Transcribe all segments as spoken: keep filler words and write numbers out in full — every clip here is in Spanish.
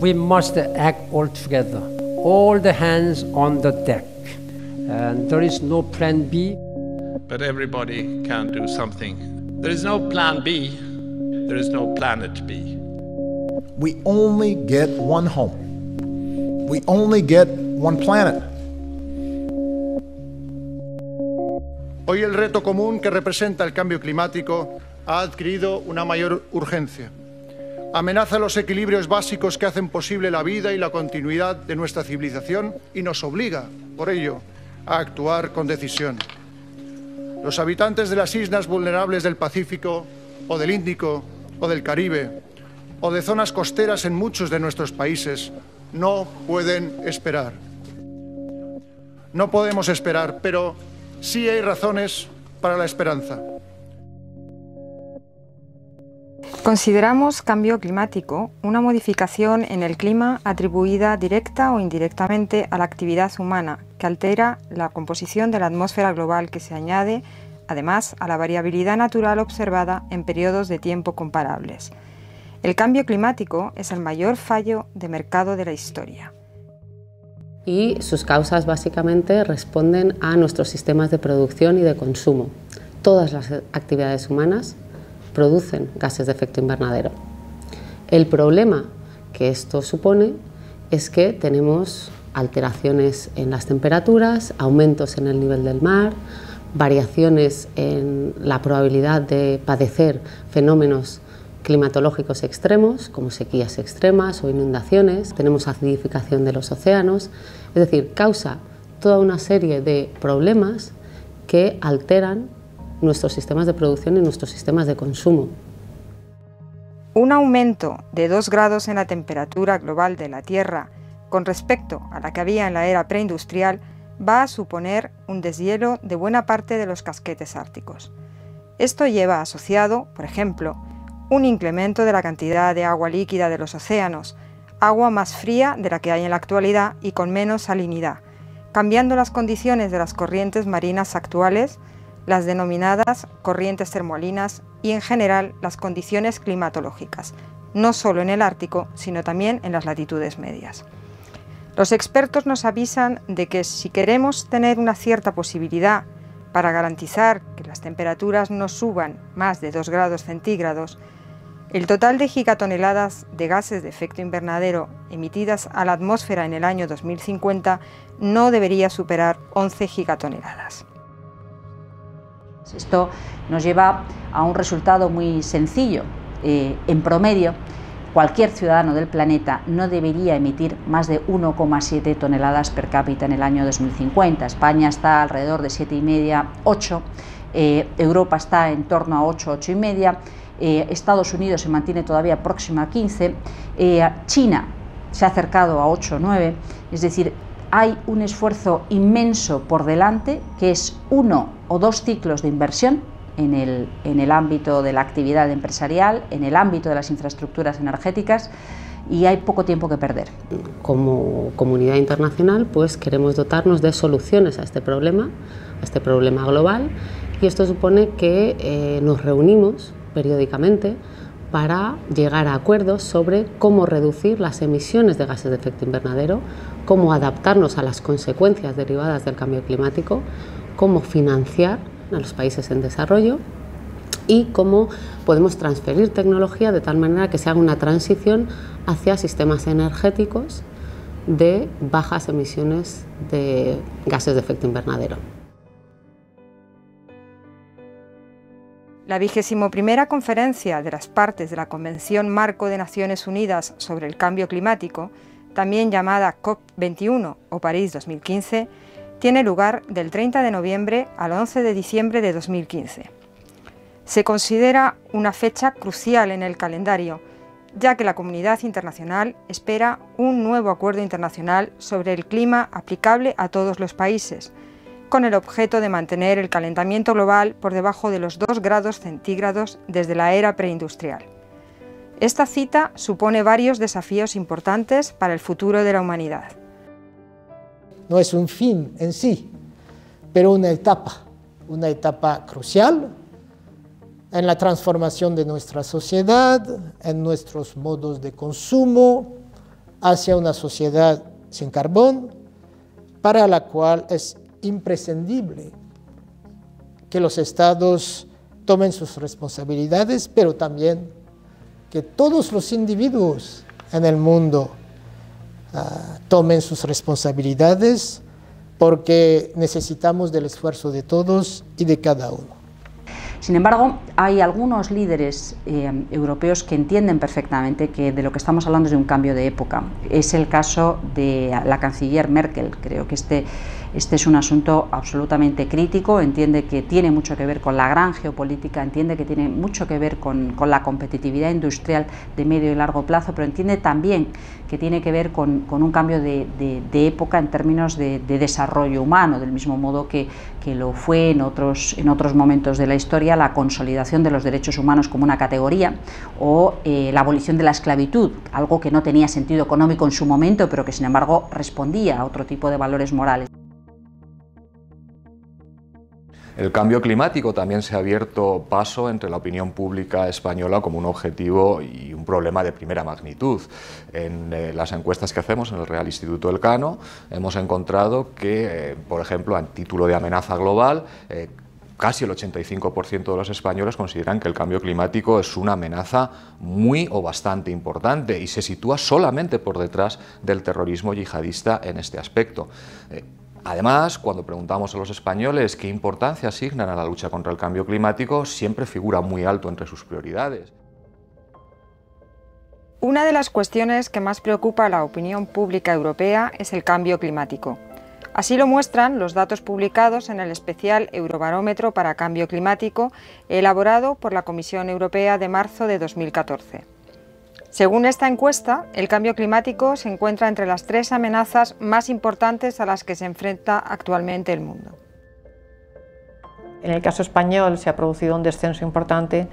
we must act all together, all the hands on the deck, and there is no plan B. But everybody can do something. There is no plan B, there is no planet B. We only get one home. We only get one planet. Hoy el reto común que representa el cambio climático ha adquirido una mayor urgencia. Amenaza los equilibrios básicos que hacen posible la vida y la continuidad de nuestra civilización y nos obliga, por ello, a actuar con decisión. Los habitantes de las islas vulnerables del Pacífico, o del Índico, o del Caribe, o de zonas costeras en muchos de nuestros países, no pueden esperar. No podemos esperar, pero sí hay razones para la esperanza. Consideramos cambio climático una modificación en el clima atribuida directa o indirectamente a la actividad humana, que altera la composición de la atmósfera global, que se añade, además, a la variabilidad natural observada en periodos de tiempo comparables. El cambio climático es el mayor fallo de mercado de la historia. Y sus causas básicamente responden a nuestros sistemas de producción y de consumo. Todas las actividades humanas producen gases de efecto invernadero. El problema que esto supone es que tenemos alteraciones en las temperaturas, aumentos en el nivel del mar, variaciones en la probabilidad de padecer fenómenos climatológicos extremos, como sequías extremas o inundaciones, tenemos acidificación de los océanos, es decir, causa toda una serie de problemas que alteran nuestros sistemas de producción y nuestros sistemas de consumo. Un aumento de dos grados en la temperatura global de la Tierra con respecto a la que había en la era preindustrial va a suponer un deshielo de buena parte de los casquetes árticos. Esto lleva asociado, por ejemplo, un incremento de la cantidad de agua líquida de los océanos, agua más fría de la que hay en la actualidad y con menos salinidad, cambiando las condiciones de las corrientes marinas actuales, las denominadas corrientes termolinas y, en general, las condiciones climatológicas, no solo en el Ártico, sino también en las latitudes medias. Los expertos nos avisan de que si queremos tener una cierta posibilidad para garantizar que las temperaturas no suban más de dos grados centígrados, el total de gigatoneladas de gases de efecto invernadero emitidas a la atmósfera en el año dos mil cincuenta no debería superar once gigatoneladas. Esto nos lleva a un resultado muy sencillo. Eh, en promedio, cualquier ciudadano del planeta no debería emitir más de uno coma siete toneladas per cápita en el año dos mil cincuenta. España está alrededor de siete y media, ocho. Eh, Europa está en torno a ocho, ocho y media. Eh, Estados Unidos se mantiene todavía próxima a quince. Eh, China se ha acercado a ocho, nueve. Es decir, hay un esfuerzo inmenso por delante, que es uno o dos ciclos de inversión en el, en el ámbito de la actividad empresarial, en el ámbito de las infraestructuras energéticas, y hay poco tiempo que perder. Como comunidad internacional, pues queremos dotarnos de soluciones a este problema, a este problema global, y esto supone que eh, nos reunimos periódicamente para llegar a acuerdos sobre cómo reducir las emisiones de gases de efecto invernadero, cómo adaptarnos a las consecuencias derivadas del cambio climático, cómo financiar a los países en desarrollo y cómo podemos transferir tecnología de tal manera que se haga una transición hacia sistemas energéticos de bajas emisiones de gases de efecto invernadero. La vigésima primera Conferencia de las Partes de la Convención Marco de Naciones Unidas sobre el Cambio Climático, también llamada COP veintiuno o París dos mil quince, tiene lugar del treinta de noviembre al once de diciembre de dos mil quince. Se considera una fecha crucial en el calendario, ya que la comunidad internacional espera un nuevo acuerdo internacional sobre el clima aplicable a todos los países, con el objeto de mantener el calentamiento global por debajo de los dos grados centígrados desde la era preindustrial. Esta cita supone varios desafíos importantes para el futuro de la humanidad. No es un fin en sí, pero una etapa, una etapa crucial en la transformación de nuestra sociedad, en nuestros modos de consumo, hacia una sociedad sin carbón, para la cual es imprescindible que los estados tomen sus responsabilidades, pero también que todos los individuos en el mundo uh, tomen sus responsabilidades, porque necesitamos del esfuerzo de todos y de cada uno. Sin embargo, hay algunos líderes eh, europeos que entienden perfectamente que de lo que estamos hablando es de un cambio de época. Es el caso de la canciller Merkel. Creo que este, este es un asunto absolutamente crítico, entiende que tiene mucho que ver con la gran geopolítica, entiende que tiene mucho que ver con, con la competitividad industrial de medio y largo plazo, pero entiende también que tiene que ver con, con un cambio de, de, de época en términos de, de desarrollo humano, del mismo modo que, que lo fue en otros, en otros momentos de la historia la consolidación de los derechos humanos como una categoría o eh, la abolición de la esclavitud, algo que no tenía sentido económico en su momento, pero que sin embargo respondía a otro tipo de valores morales. El cambio climático también se ha abierto paso entre la opinión pública española como un objetivo y un problema de primera magnitud. En eh, las encuestas que hacemos en el Real Instituto Elcano hemos encontrado que, eh, por ejemplo, a título de amenaza global, eh, casi el ochenta y cinco por ciento de los españoles consideran que el cambio climático es una amenaza muy o bastante importante y se sitúa solamente por detrás del terrorismo yihadista en este aspecto. Eh, además, cuando preguntamos a los españoles qué importancia asignan a la lucha contra el cambio climático, siempre figura muy alto entre sus prioridades. Una de las cuestiones que más preocupa a la opinión pública europea es el cambio climático. Así lo muestran los datos publicados en el especial Eurobarómetro para Cambio Climático, elaborado por la Comisión Europea de marzo de dos mil catorce. Según esta encuesta, el cambio climático se encuentra entre las tres amenazas más importantes a las que se enfrenta actualmente el mundo. En el caso español se ha producido un descenso importante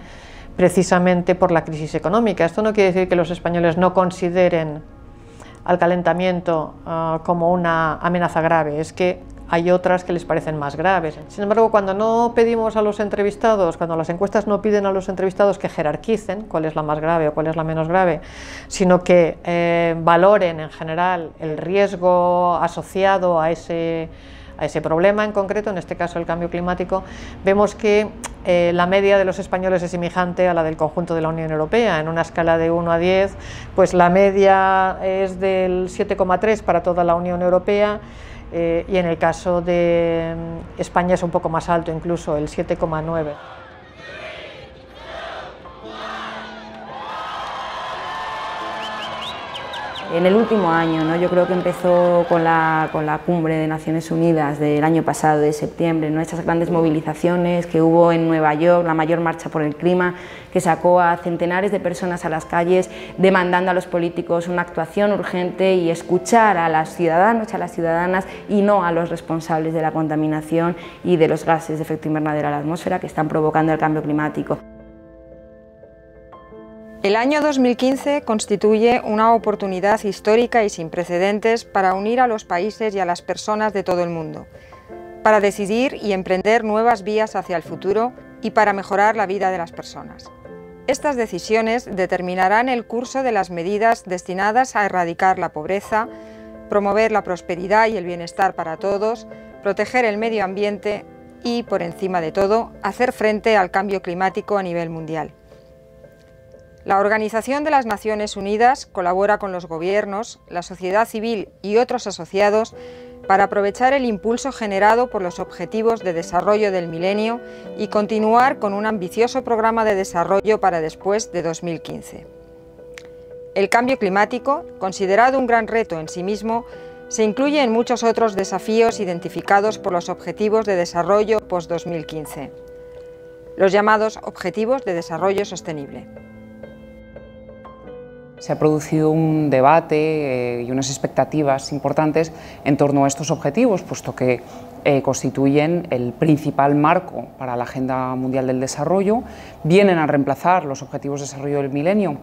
precisamente por la crisis económica. Esto no quiere decir que los españoles no consideren al calentamiento uh, como una amenaza grave, es que hay otras que les parecen más graves. Sin embargo, cuando no pedimos a los entrevistados, cuando las encuestas no piden a los entrevistados que jerarquicen cuál es la más grave o cuál es la menos grave, sino que eh, valoren en general el riesgo asociado a ese, a ese problema en concreto, en este caso el cambio climático, vemos que Eh, la media de los españoles es semejante a la del conjunto de la Unión Europea. En una escala de uno a diez, pues la media es del siete coma tres para toda la Unión Europea eh, y en el caso de España es un poco más alto, incluso el siete coma nueve. En el último año, ¿no? Yo creo que empezó con la, con la cumbre de Naciones Unidas del año pasado, de septiembre, ¿no? Esas grandes movilizaciones que hubo en Nueva York, la mayor marcha por el clima, que sacó a centenares de personas a las calles demandando a los políticos una actuación urgente y escuchar a los ciudadanos y a las ciudadanas y no a los responsables de la contaminación y de los gases de efecto invernadero a la atmósfera que están provocando el cambio climático. El año dos mil quince constituye una oportunidad histórica y sin precedentes para unir a los países y a las personas de todo el mundo, para decidir y emprender nuevas vías hacia el futuro y para mejorar la vida de las personas. Estas decisiones determinarán el curso de las medidas destinadas a erradicar la pobreza, promover la prosperidad y el bienestar para todos, proteger el medio ambiente y, por encima de todo, hacer frente al cambio climático a nivel mundial. La Organización de las Naciones Unidas colabora con los gobiernos, la sociedad civil y otros asociados para aprovechar el impulso generado por los Objetivos de Desarrollo del Milenio y continuar con un ambicioso programa de desarrollo para después de dos mil quince. El cambio climático, considerado un gran reto en sí mismo, se incluye en muchos otros desafíos identificados por los Objetivos de Desarrollo post dos mil quince, los llamados Objetivos de Desarrollo Sostenible. Se ha producido un debate eh, y unas expectativas importantes en torno a estos objetivos, puesto que eh, constituyen el principal marco para la Agenda Mundial del Desarrollo, vienen a reemplazar los Objetivos de Desarrollo del Milenio,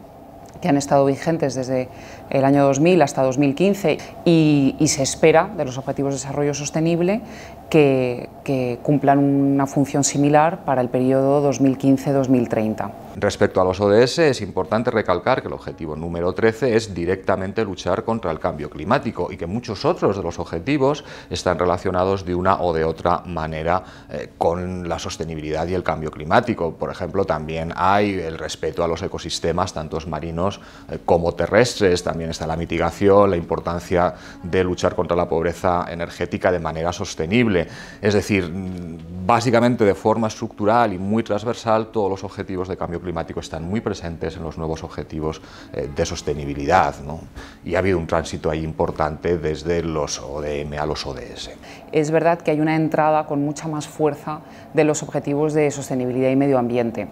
que han estado vigentes desde el año dos mil hasta dos mil quince, y, y se espera de los Objetivos de Desarrollo Sostenible que, que cumplan una función similar para el periodo dos mil quince a dos mil treinta. Respecto a los O D S, es importante recalcar que el objetivo número trece es directamente luchar contra el cambio climático y que muchos otros de los objetivos están relacionados de una o de otra manera eh, con la sostenibilidad y el cambio climático. Por ejemplo, también hay el respeto a los ecosistemas, tantos marinos eh, como terrestres, también está la mitigación, la importancia de luchar contra la pobreza energética de manera sostenible. Es decir, básicamente de forma estructural y muy transversal, todos los objetivos de cambio climático climático están muy presentes en los nuevos objetivos de sostenibilidad, ¿no? Y ha habido un tránsito ahí importante desde los O D M a los O D S. Es verdad que hay una entrada con mucha más fuerza de los objetivos de sostenibilidad y medio ambiente.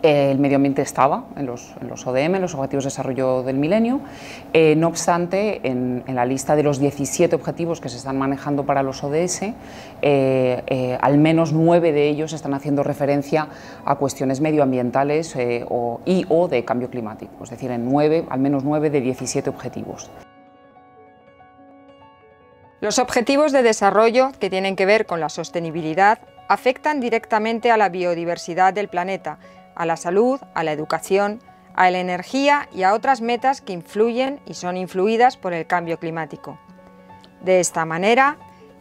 El medio ambiente estaba en los, en los O D M, en los Objetivos de Desarrollo del Milenio, eh, no obstante, en, en la lista de los diecisiete objetivos que se están manejando para los O D S, eh, eh, al menos nueve de ellos están haciendo referencia a cuestiones medioambientales eh, o, y o de cambio climático, es decir, en nueve, al menos nueve de diecisiete objetivos. Los Objetivos de Desarrollo, que tienen que ver con la sostenibilidad, afectan directamente a la biodiversidad del planeta, a la salud, a la educación, a la energía y a otras metas que influyen y son influidas por el cambio climático. De esta manera,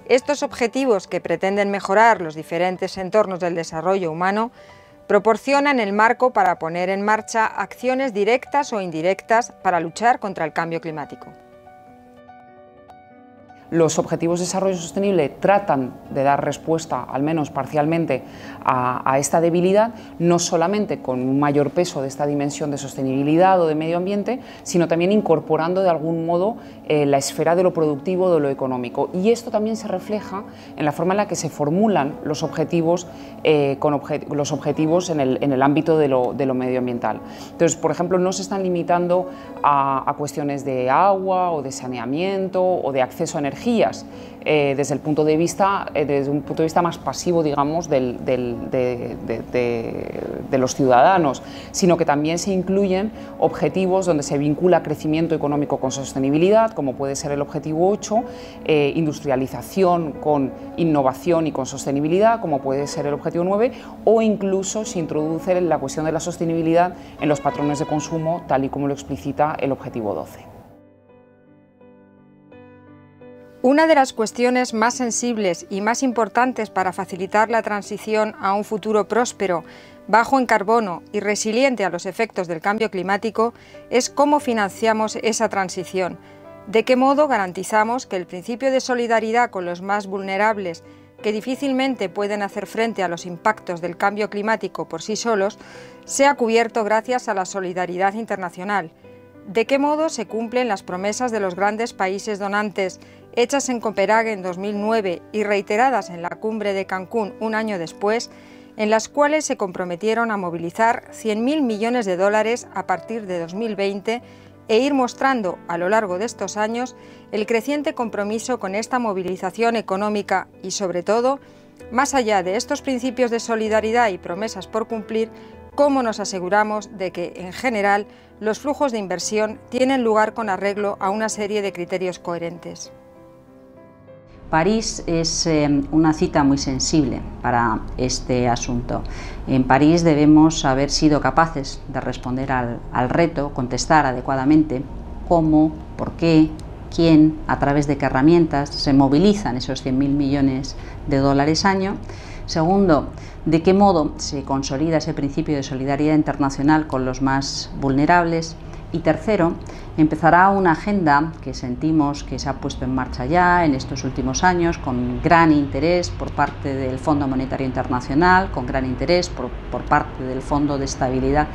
estos objetivos que pretenden mejorar los diferentes entornos del desarrollo humano proporcionan el marco para poner en marcha acciones directas o indirectas para luchar contra el cambio climático. Los Objetivos de Desarrollo Sostenible tratan de dar respuesta, al menos parcialmente, a, a esta debilidad, no solamente con un mayor peso de esta dimensión de sostenibilidad o de medio ambiente, sino también incorporando de algún modo eh, la esfera de lo productivo, de lo económico. Y esto también se refleja en la forma en la que se formulan los objetivos, eh, con obje los objetivos en el, en el ámbito de lo, de lo medioambiental. Entonces, por ejemplo, no se están limitando a, a cuestiones de agua o de saneamiento o de acceso a energía, Eh, desde el punto de vista, eh, desde un punto de vista más pasivo, digamos, del, del, de, de, de, de los ciudadanos, sino que también se incluyen objetivos donde se vincula crecimiento económico con sostenibilidad, como puede ser el objetivo ocho, eh, industrialización con innovación y con sostenibilidad, como puede ser el objetivo nueve, o incluso se introduce la cuestión de la sostenibilidad en los patrones de consumo, tal y como lo explicita el objetivo doce. Una de las cuestiones más sensibles y más importantes para facilitar la transición a un futuro próspero, bajo en carbono y resiliente a los efectos del cambio climático, es cómo financiamos esa transición, de qué modo garantizamos que el principio de solidaridad con los más vulnerables, que difícilmente pueden hacer frente a los impactos del cambio climático por sí solos, sea cubierto gracias a la solidaridad internacional. ¿De qué modo se cumplen las promesas de los grandes países donantes, hechas en Copenhague en dos mil nueve y reiteradas en la cumbre de Cancún un año después, en las cuales se comprometieron a movilizar cien mil millones de dólares a partir de dos mil veinte e ir mostrando a lo largo de estos años el creciente compromiso con esta movilización económica y, sobre todo, más allá de estos principios de solidaridad y promesas por cumplir, cómo nos aseguramos de que, en general, los flujos de inversión tienen lugar con arreglo a una serie de criterios coherentes? París es eh, una cita muy sensible para este asunto. En París debemos haber sido capaces de responder al, al reto, contestar adecuadamente cómo, por qué, quién, a través de qué herramientas se movilizan esos cien mil millones de dólares año. Segundo, de qué modo se consolida ese principio de solidaridad internacional con los más vulnerables. Y tercero, empezará una agenda que sentimos que se ha puesto en marcha ya en estos últimos años, con gran interés por parte del Fondo Monetario Internacional, con gran interés por, por parte del Fondo de Estabilidad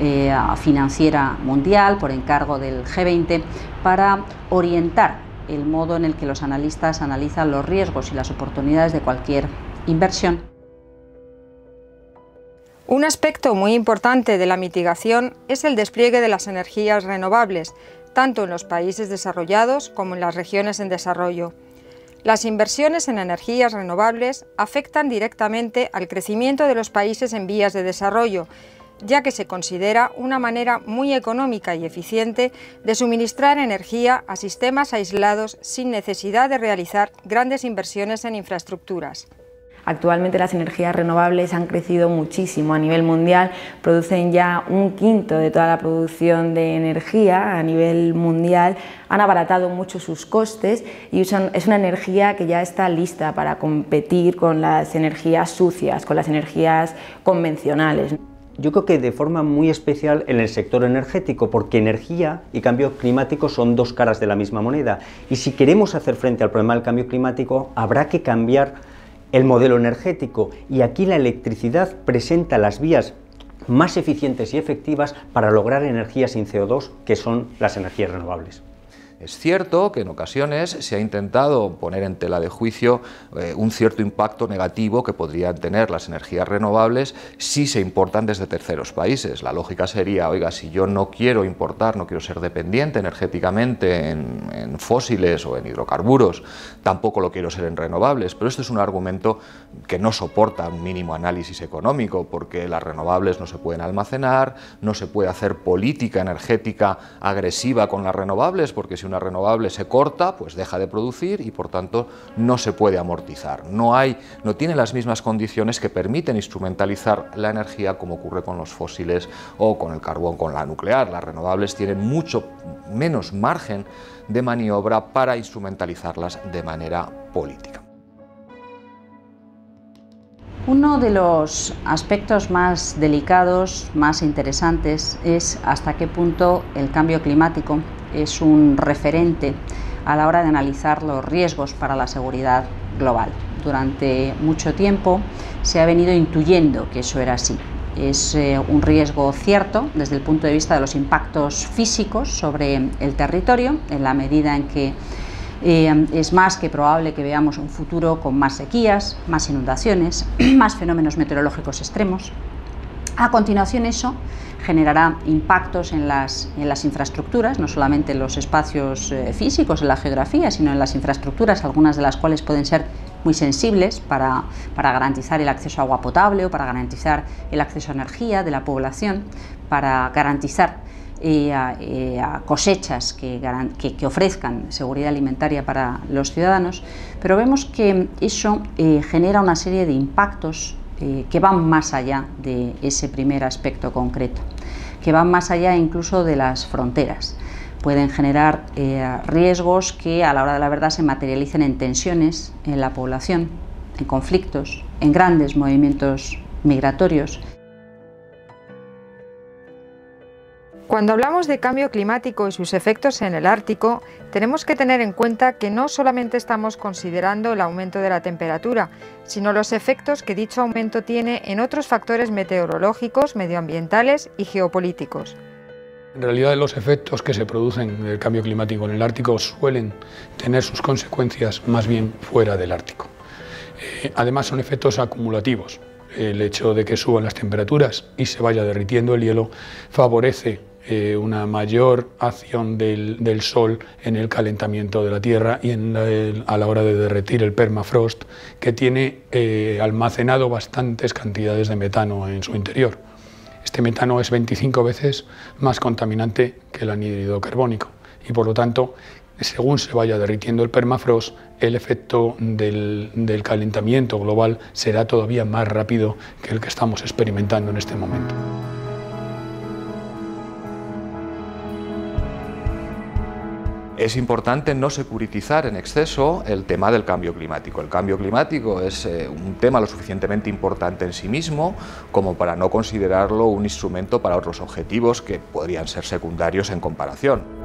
eh, Financiera Mundial, por encargo del G veinte, para orientar el modo en el que los analistas analizan los riesgos y las oportunidades de cualquier inversión. Un aspecto muy importante de la mitigación es el despliegue de las energías renovables, tanto en los países desarrollados como en las regiones en desarrollo. Las inversiones en energías renovables afectan directamente al crecimiento de los países en vías de desarrollo, ya que se considera una manera muy económica y eficiente de suministrar energía a sistemas aislados sin necesidad de realizar grandes inversiones en infraestructuras. Actualmente las energías renovables han crecido muchísimo a nivel mundial, producen ya un quinto de toda la producción de energía a nivel mundial, han abaratado mucho sus costes y usan, es una energía que ya está lista para competir con las energías sucias, con las energías convencionales. Yo creo que de forma muy especial en el sector energético, porque energía y cambio climático son dos caras de la misma moneda, y si queremos hacer frente al problema del cambio climático habrá que cambiar el modelo energético, y aquí la electricidad presenta las vías más eficientes y efectivas para lograr energías sin C O dos, que son las energías renovables. Es cierto que en ocasiones se ha intentado poner en tela de juicio eh, un cierto impacto negativo que podrían tener las energías renovables si se importan desde terceros países. La lógica sería, oiga, si yo no quiero importar, no quiero ser dependiente energéticamente en, en fósiles o en hidrocarburos, tampoco lo quiero ser en renovables, pero esto es un argumento que no soporta un mínimo análisis económico, porque las renovables no se pueden almacenar, no se puede hacer política energética agresiva con las renovables, porque si una renovable se corta, pues deja de producir y por tanto no se puede amortizar. No hay, no tiene las mismas condiciones que permiten instrumentalizar la energía como ocurre con los fósiles o con el carbón, con la nuclear. Las renovables tienen mucho menos margen de maniobra para instrumentalizarlas de manera política. Uno de los aspectos más delicados, más interesantes, es hasta qué punto el cambio climático es un referente a la hora de analizar los riesgos para la seguridad global. Durante mucho tiempo se ha venido intuyendo que eso era así. Es eh, un riesgo cierto desde el punto de vista de los impactos físicos sobre el territorio, en la medida en que eh, es más que probable que veamos un futuro con más sequías, más inundaciones, más fenómenos meteorológicos extremos. A continuación, eso generará impactos en las, en las infraestructuras, no solamente en los espacios eh, físicos, en la geografía, sino en las infraestructuras, algunas de las cuales pueden ser muy sensibles para, para garantizar el acceso a agua potable o para garantizar el acceso a energía de la población, para garantizar eh, a, eh, a cosechas que, que, que ofrezcan seguridad alimentaria para los ciudadanos, pero vemos que eso eh, genera una serie de impactos que van más allá de ese primer aspecto concreto, que van más allá incluso de las fronteras. Pueden generar eh, riesgos que a la hora de la verdad se materialicen en tensiones en la población, en conflictos, en grandes movimientos migratorios. Cuando hablamos de cambio climático y sus efectos en el Ártico, tenemos que tener en cuenta que no solamente estamos considerando el aumento de la temperatura, sino los efectos que dicho aumento tiene en otros factores meteorológicos, medioambientales y geopolíticos. En realidad, los efectos que se producen del cambio climático en el Ártico suelen tener sus consecuencias más bien fuera del Ártico. Eh, además, son efectos acumulativos. El hecho de que suban las temperaturas y se vaya derritiendo el hielo favorece Eh, una mayor acción del, del sol en el calentamiento de la Tierra y en la, el, a la hora de derretir el permafrost, que tiene eh, almacenado bastantes cantidades de metano en su interior. Este metano es veinticinco veces más contaminante que el anhídrido carbónico y, por lo tanto, según se vaya derritiendo el permafrost, el efecto del, del calentamiento global será todavía más rápido que el que estamos experimentando en este momento. Es importante no securitizar en exceso el tema del cambio climático. El cambio climático es eh, un tema lo suficientemente importante en sí mismo como para no considerarlo un instrumento para otros objetivos que podrían ser secundarios en comparación.